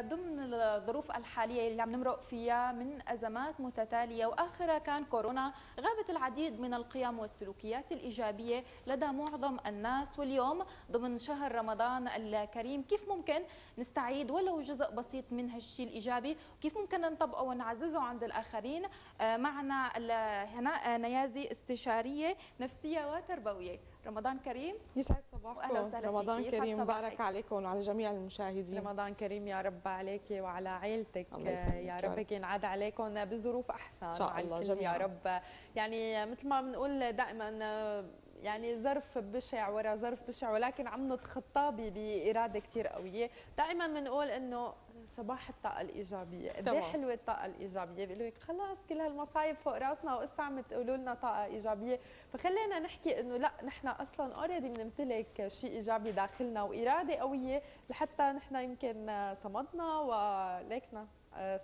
ضمن الظروف الحالية اللي عم نمرق فيها من أزمات متتالية وآخرها كان كورونا، غابت العديد من القيم والسلوكيات الإيجابية لدى معظم الناس. واليوم ضمن شهر رمضان الكريم، كيف ممكن نستعيد ولو جزء بسيط من هالشيء الإيجابي، وكيف ممكن نطبقه ونعززه عند الآخرين؟ معنا هناء نيازي، استشارية نفسية وتربوية. رمضان كريم. يسعد صباحكم. رمضان كريم مبارك عليكم وعلى جميع المشاهدين. رمضان كريم يا رب عليكي وعلى عائلتك، يا رب ينعاد عليكم بظروف احسن ان شاء الله جميعا يا رب. يعني مثل ما بنقول دائما، يعني ظرف بشع ورا ظرف بشع، ولكن عم نتخطاه بإرادة كثير قوية. دائما بنقول انه صباح الطاقة الإيجابية، قد ايه حلوة الطاقة الإيجابية. بيقولوا لك خلاص كل هالمصايب فوق راسنا وقصة عم تقولوا لنا طاقة إيجابية، فخلينا نحكي انه لا، نحن اصلا اوريدي بنمتلك شيء إيجابي داخلنا وإرادة قوية، لحتى نحن يمكن صمدنا وليكنا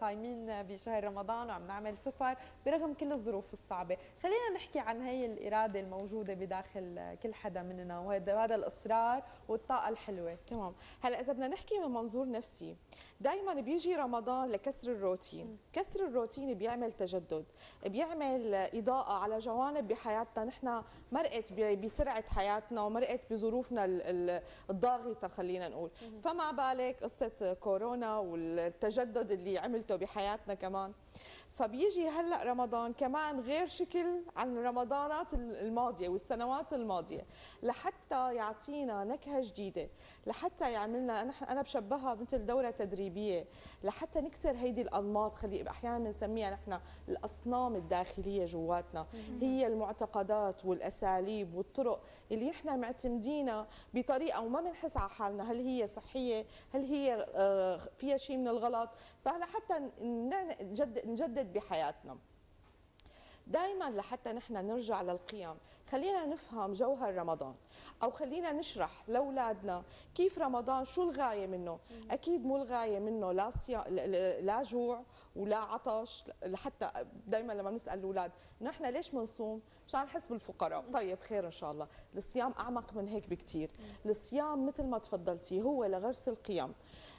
صايمين بشهر رمضان وعم نعمل سفر برغم كل الظروف الصعبة. خلينا نحكي عن هي الإرادة الموجودة بداخل كل حدا مننا، وهذا الإصرار والطاقة الحلوة. تمام. هلا إذا بدنا نحكي من منظور نفسي، دائما بيجي رمضان لكسر الروتين. كسر الروتين بيعمل تجدد، بيعمل إضاءة على جوانب بحياتنا نحن مرقت بسرعة حياتنا ومرقت بظروفنا الضاغطة، خلينا نقول. فما بالك قصة كورونا والتجدد اللي عملته بحياتنا كمان. فبيجي هلا رمضان كمان غير شكل عن رمضانات الماضيه والسنوات الماضيه، لحتى يعطينا نكهه جديده، لحتى يعملنا، انا بشبهها مثل دوره تدريبيه، لحتى نكسر هيدي الانماط، خلي احيانا بنسميها نحن الاصنام الداخليه جواتنا، هي المعتقدات والاساليب والطرق اللي نحن معتمدينها بطريقه وما بنحس على حالنا، هل هي صحيه؟ هل هي فيها شيء من الغلط؟ فلحتى نجدد بحياتنا دائما، لحتى نحن نرجع للقيم. خلينا نفهم جوهر رمضان، او خلينا نشرح لاولادنا كيف رمضان، شو الغايه منه. اكيد مو الغايه منه لا جوع ولا عطش، لحتى دائما لما بنسال الاولاد نحن ليش بنصوم؟ مشان نحس بالفقراء. طيب خير ان شاء الله، الصيام اعمق من هيك بكثير. الصيام مثل ما تفضلتي هو لغرس القيم.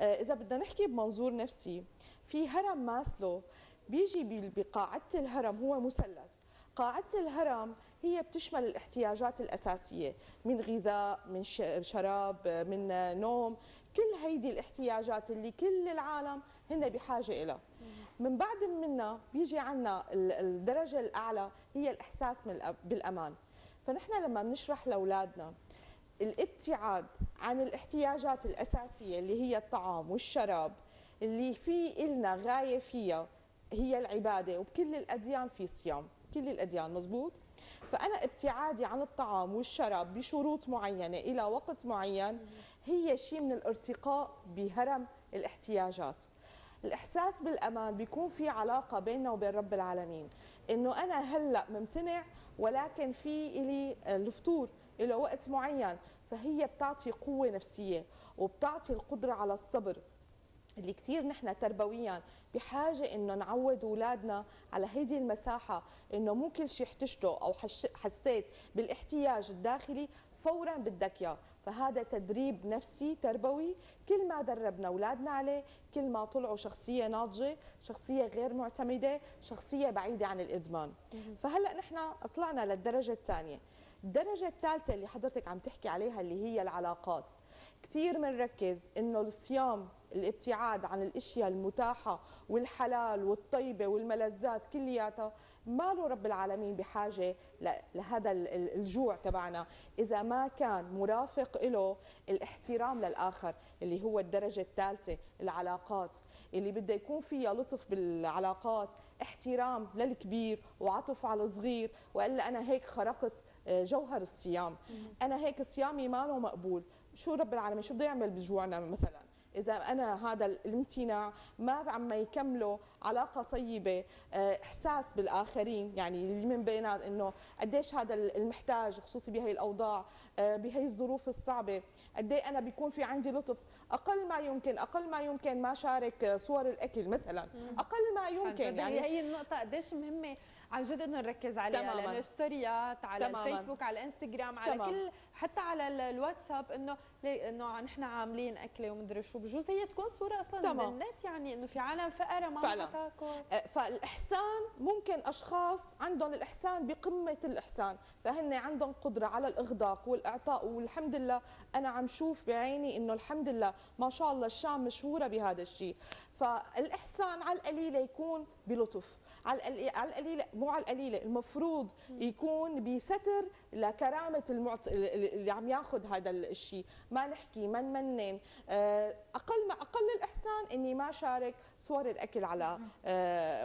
اذا بدنا نحكي بمنظور نفسي، في هرم ماسلو بيجي بقاعدة الهرم، هو مثلث. قاعدة الهرم هي بتشمل الاحتياجات الأساسية، من غذاء، من شراب، من نوم، كل هيدي الاحتياجات اللي كل العالم هن بحاجة إلها. من بعد منا بيجي عنا الدرجة الأعلى، هي الإحساس بالأمان. فنحن لما بنشرح لأولادنا الابتعاد عن الاحتياجات الأساسية اللي هي الطعام والشراب، اللي في إلنا غاية فيها هي العبادة، وبكل الأديان في صيام، كل الأديان مزبوط. فأنا ابتعادي عن الطعام والشراب بشروط معينة إلى وقت معين هي شيء من الارتقاء بهرم الاحتياجات. الإحساس بالأمان بيكون في علاقة بيننا وبين رب العالمين، إنه أنا هلأ ممتنع ولكن في إلي الفطور إلى وقت معين، فهي بتعطي قوة نفسية وبتعطي القدرة على الصبر، اللي كثير نحن تربويا بحاجه انه نعود اولادنا على هيدي المساحه، انه مو كل شيء احتجته او حسيت بالاحتياج الداخلي فورا بدك اياه. فهذا تدريب نفسي تربوي، كل ما دربنا اولادنا عليه كل ما طلعوا شخصيه ناضجه، شخصيه غير معتمده، شخصيه بعيده عن الادمان. فهلا نحن طلعنا للدرجه الثانيه. الدرجه الثالثه اللي حضرتك عم تحكي عليها اللي هي العلاقات، كثير بنركز انه الصيام الابتعاد عن الاشياء المتاحه والحلال والطيبه والملذات كلياتها، ما له رب العالمين بحاجه لهذا الجوع تبعنا اذا ما كان مرافق له الاحترام للاخر، اللي هو الدرجه الثالثه. العلاقات اللي بده يكون فيها لطف بالعلاقات، احترام للكبير وعطف على الصغير، والا انا هيك خرقت جوهر الصيام، انا هيك صيامي ما له مقبول. شو رب العالمين شو بده يعمل بجوعنا مثلا إذا أنا هذا الامتناع ما عم يكمله علاقة طيبة، إحساس بالآخرين، يعني اللي من بيننا إنه قديش هذا المحتاج، خصوصي بهي الأوضاع بهي الظروف الصعبة، قد إيه أنا بيكون في عندي لطف، أقل ما يمكن أقل ما يمكن ما شارك صور الأكل مثلا، أقل ما يمكن. يعني هي النقطة قديش مهمة عن جد انه نركز عليها، لانه ستوريات على الفيسبوك، على الانستغرام، على كل حتى على الواتساب انه نحن عاملين اكله ومدري شو، بجوز هي تكون صوره اصلا من النت، يعني انه في عالم فقره ما عم تاكل. فالاحسان ممكن اشخاص عندهم الاحسان بقمه الاحسان، فهن عندهم قدره على الاغداق والاعطاء، والحمد لله انا عم شوف بعيني انه الحمد لله ما شاء الله الشام مشهوره بهذا الشيء. فالاحسان على القليله يكون بلطف، على القليله مو على القليله، المفروض يكون بستر لكرامه اللي عم ياخذ هذا الشيء، ما نحكي ما نمنن. اقل الاحسان اني ما شارك صور الاكل على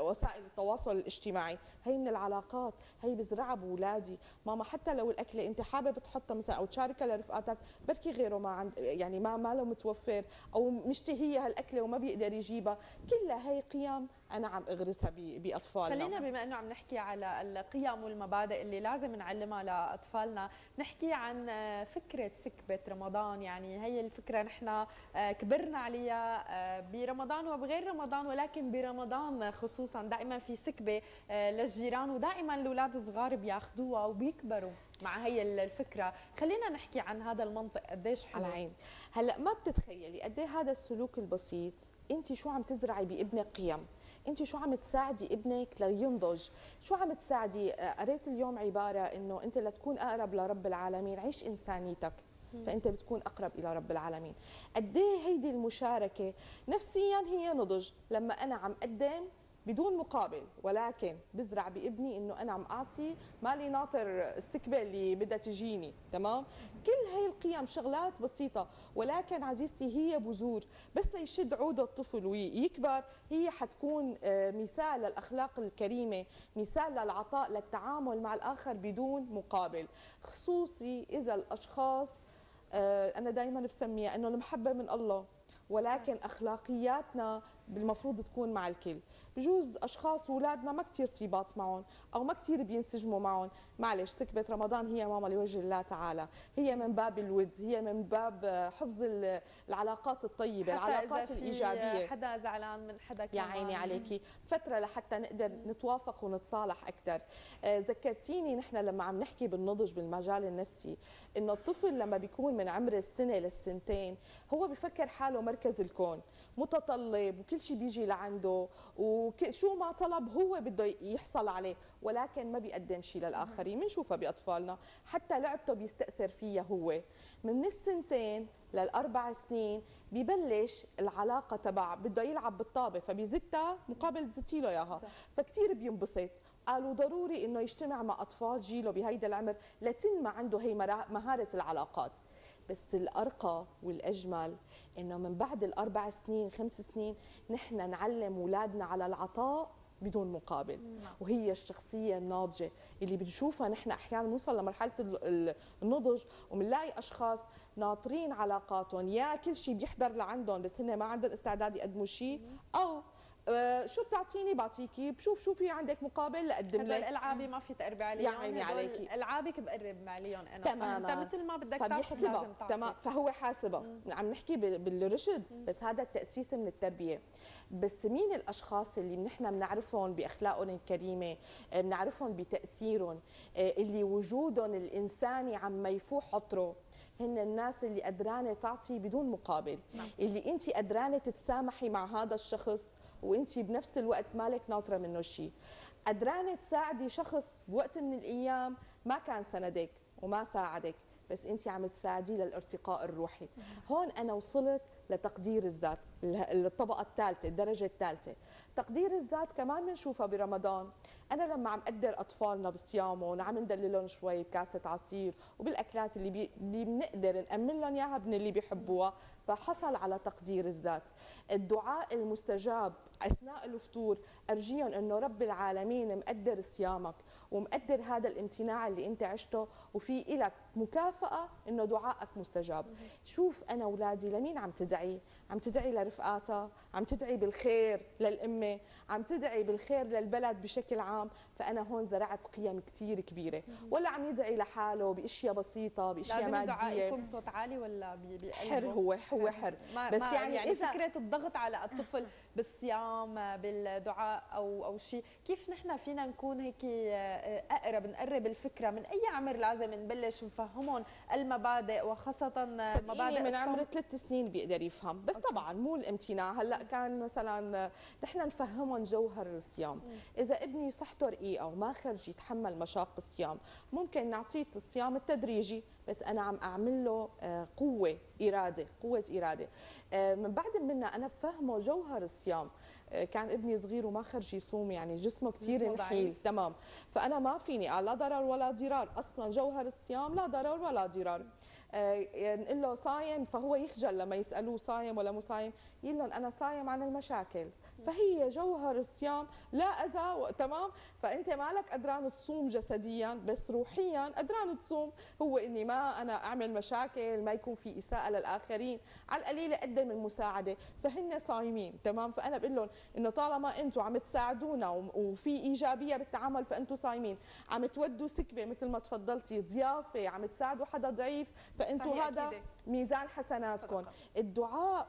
وسائل التواصل الاجتماعي، هي من العلاقات، هي بزرعها باولادي. ماما حتى لو الاكله انت حابب تحطها مثلا او تشاركها لرفقاتك، بركي غيره ما عند يعني ما له متوفر او مشتهيه هالاكله وما بيقدر يجيبها، كلها هي قيم انا عم اغرسها باطفالنا. خلينا بما انه عم نحكي على القيم والمبادئ اللي لازم نعلمها لاطفالنا، نحكي عن فكره سكبه رمضان. يعني هي الفكره نحن كبرنا عليها برمضان وبغير رمضان، ولكن برمضان خصوصا دائما في سكبه للجيران، ودائما الاولاد الصغار بياخذوها وبيكبروا مع هي الفكره. خلينا نحكي عن هذا المنطق قديش حلو. على عيني. هلا ما بتتخيلي قد ايه هذا السلوك البسيط، انت شو عم تزرعي بابنك قيم، انت شو عم تساعدي ابنك لينضج، شو عم تساعدي. قريت اليوم عباره انه انت لتكون اقرب لرب العالمين عيش انسانيتك، فانت بتكون اقرب الى رب العالمين. قد ايه هيدي المشاركه نفسيا هي نضج، لما انا عم اقدم بدون مقابل ولكن بزرع بابني انه انا عم اعطي، مالي ناطر السكبه اللي بدها تجيني. تمام. كل هي القيم شغلات بسيطه، ولكن عزيزتي هي بذور، بس ليشد عود الطفل ويكبر هي حتكون مثال للاخلاق الكريمه، مثال للعطاء، للتعامل مع الاخر بدون مقابل، خصوصي اذا الاشخاص انا دائما بسميها انه المحبه من الله، ولكن اخلاقياتنا بالمفروض تكون مع الكل. بجوز اشخاص اولادنا ما كثير ارتباط معهم او ما كثير بينسجموا معهم، معلش سكبه رمضان هي ماما لوجه الله تعالى، هي من باب الود، هي من باب حفظ العلاقات الطيبه، العلاقات الايجابيه. حدا زعلان من حدا يا عيني عليكي، فتره لحتى نقدر نتوافق ونتصالح اكثر. ذكرتيني نحن لما عم نحكي بالنضج بالمجال النفسي، انه الطفل لما بيكون من عمر السنه للسنتين هو بفكر حاله مركز الكون، متطلب وكل شيء بيجي لعنده، وشو ما طلب هو بده يحصل عليه، ولكن ما بيقدم شيء للآخرين. بنشوفها بأطفالنا، حتى لعبته بيستأثر فيها هو. من السنتين للأربع سنين ببلش العلاقة تبع بده يلعب بالطابة، فبيزتها مقابل تزتي له إياها، فكتير بينبسط. قالوا ضروري إنه يجتمع مع أطفال جيله بهيدا العمر لتنمى عنده هي مهارة العلاقات. بس الأرقى والأجمل إنه من بعد الأربع سنين 5 سنين نحن نعلم أولادنا على العطاء بدون مقابل، وهي الشخصية الناضجة اللي بنشوفها نحن أحيانا نوصل لمرحلة النضج وبنلاقي أشخاص ناطرين علاقاتهم، يا كل شيء بيحضر لعندهم بس هن ما عندهم استعداد يقدموا شيء، أو شو بتعطيني بعطيكي، بشوف شو في عندك مقابل لأقدم لك. الألعابي ما في تقربي عليهم، يعني عليكي ألعابك بقرب عليهم أنا، تماما مثل ما بدك تاخذ لازم تعطي. تمام. فهو حاسبها. عم نحكي بالرشد، بس هذا التأسيس من التربية. بس مين الأشخاص اللي نحن بنعرفهم بأخلاقهم الكريمة، بنعرفهم بتأثيرهم، اللي وجودهم الإنساني عم يفوح عطره، هن الناس اللي قدرانة تعطي بدون مقابل، اللي أنت قدرانة تتسامحي مع هذا الشخص وانت بنفس الوقت مالك ناطره منه شيء، قدرانه تساعدي شخص بوقت من الايام ما كان سندك وما ساعدك، بس انت عم تساعديه للارتقاء الروحي. هون انا وصلت لتقدير الذات، الطبقه الثالثه، الدرجه الثالثه. تقدير الذات كمان بنشوفها برمضان، انا لما عم اقدر اطفالنا بصيامهم، عم ندللهم شوي بكاسه عصير وبالاكلات اللي بنقدر نامن لهم اياها من اللي بيحبوها، فحصل على تقدير الذات. الدعاء المستجاب اثناء الفطور، ارجيهم انه رب العالمين مقدر صيامك ومقدر هذا الامتناع اللي انت عشته، وفي لك مكافاه انه دعائك مستجاب. شوف انا اولادي لمين عم تدعي؟ عم تدعي رفقاتها، عم تدعي بالخير للأمة، عم تدعي بالخير للبلد بشكل عام، فأنا هون زرعت قيم كتير كبيرة. ولا عم يدعي لحاله بأشياء بسيطة، بأشياء مادية. لازم دعائكم صوت عالي ولا بقلبه؟ حر، هو حر. بس يعني إذا فكرة الضغط على الطفل بالصيام بالدعاء أو شيء، كيف نحن فينا نكون هيك أقرب، نقرب الفكرة؟ من أي عمر لازم نبلش نفهمهم المبادئ، وخاصة مبادئ من عمر 3 سنين بيقدر يفهم. بس طبعا مو الامتناع. هلا كان مثلا نحن نفهمهم جوهر الصيام. إذا ابني صحته رقيقة وما خرج يتحمل مشاق الصيام، ممكن نعطيه الصيام التدريجي، بس أنا عم أعمل له قوة إرادة، قوة إرادة. من بعد منا أنا بفهمه جوهر الصيام. كان ابني صغير وما خرج يصوم، يعني جسمه كثير نحيل، تمام، فأنا ما فيني لا ضرر ولا ضرار، أصلا جوهر الصيام لا ضرر ولا ضرار. نقول له صايم فهو يخجل لما يسألوه صايم ولا مو صايم، يقول لهم أنا صايم عن المشاكل، فهي جوهر الصيام لا أذى، تمام، فأنت مالك قدران تصوم جسديا، بس روحيا قدران تصوم. هو إني ما أنا أعمل مشاكل، ما يكون في إساءة للآخرين، على القليلة أقدم من المساعدة، فهن صايمين، تمام، فأنا بقول لهم إنه طالما أنتم عم تساعدونا وفي إيجابية بالتعامل فأنتم صايمين، عم تودوا سكبة مثل ما تفضلتي، ضيافة، عم تساعدوا حدا ضعيف، فأنتم هذا أكيدة ميزان حسناتكم. الدعاء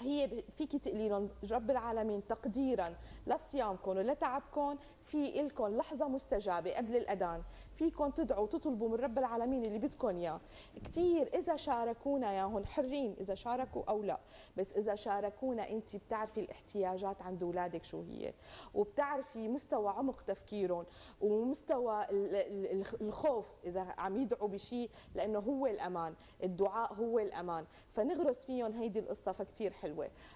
هي فيكي تقلي لهم رب العالمين تقديرا لصيامكم ولتعبكم، في إلكم لحظة مستجابة قبل الأذان، فيكم تدعوا وتطلبوا من رب العالمين اللي بدكم إياه. كثير إذا شاركونا، يا هون حرين إذا شاركوا أو لا، بس إذا شاركونا أنت بتعرفي الاحتياجات عند أولادك شو هي، وبتعرفي مستوى عمق تفكيرهم ومستوى الخوف إذا عم يدعوا بشيء، لأنه هو الأمان، الدعاء هو الأمان، فنغرس فيهم هيدي القصة، فكتير حلوة.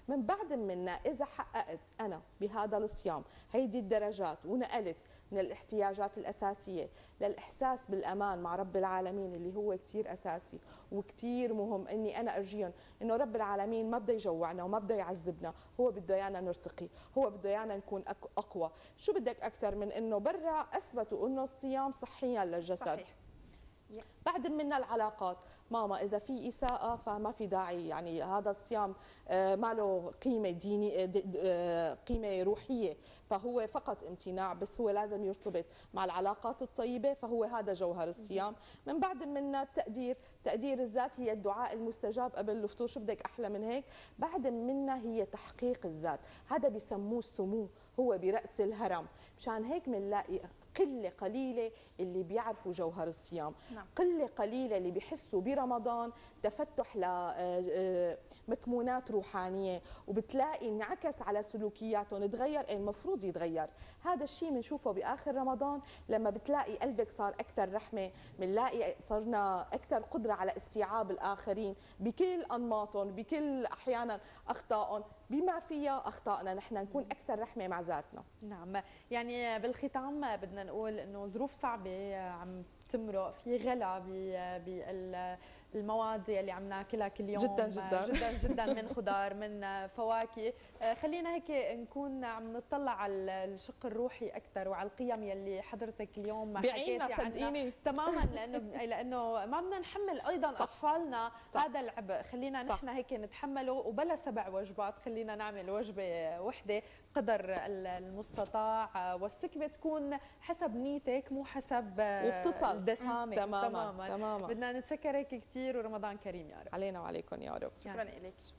من بعد منا إذا حققت أنا بهذا الصيام هيدي الدرجات ونقلت من الاحتياجات الأساسية للإحساس بالأمان مع رب العالمين اللي هو كتير أساسي وكتير مهم، إني أنا أرجيهم إنه رب العالمين ما بده يجوعنا وما بده يعذبنا، هو بده إيانا نرتقي، هو بده إيانا نكون أقوى. شو بدك أكثر من إنه برا أثبتوا إنه الصيام صحيا للجسد. صحيح. بعد منا العلاقات، ماما إذا في إساءة فما في داعي، يعني هذا الصيام ما له قيمة دينية، قيمة روحية، فهو فقط امتناع، بس هو لازم يرتبط مع العلاقات الطيبة، فهو هذا جوهر الصيام. من بعد منا التقدير، تقدير الذات هي الدعاء المستجاب قبل الفطور، شو بدك أحلى من هيك. بعد منا هي تحقيق الذات، هذا بسموه السمو، هو برأس الهرم، مشان هيك بنلاقي قلة قليلة اللي بيعرفوا جوهر الصيام. نعم. قلة قليلة اللي بيحسوا برمضان تفتح لمكمونات روحانية، وبتلاقي انعكس على سلوكياتهم، تغير، المفروض يتغير. هذا الشيء بنشوفه بآخر رمضان، لما بتلاقي قلبك صار أكثر رحمة، بنلاقي صرنا أكثر قدرة على استيعاب الآخرين بكل أنماطهم، بكل أحيانا أخطائهم، بما فيها أخطائنا نحن، نكون أكثر رحمة مع ذاتنا. نعم، يعني بالختام بدنا نقول إنه ظروف صعبة عم تمرق، في غلا بالمواد اللي عم ناكلها كل يوم، جدا من خضار، من فواكه. خلينا هيك نكون عم نطلع على الشق الروحي اكثر وعلى القيم يلي حضرتك اليوم حكيتي عنها تماما، لانه ما بدنا نحمل ايضا اطفالنا هذا العبء. خلينا نحن هيك نتحمله، وبلا 7 وجبات، خلينا نعمل وجبه وحده قدر المستطاع، والسكبه تكون حسب نيتك مو حسب الدسامه. تماما. بدنا نتشكرك كثير، ورمضان كريم يا رب علينا وعليكم يا رب. شكرا لك.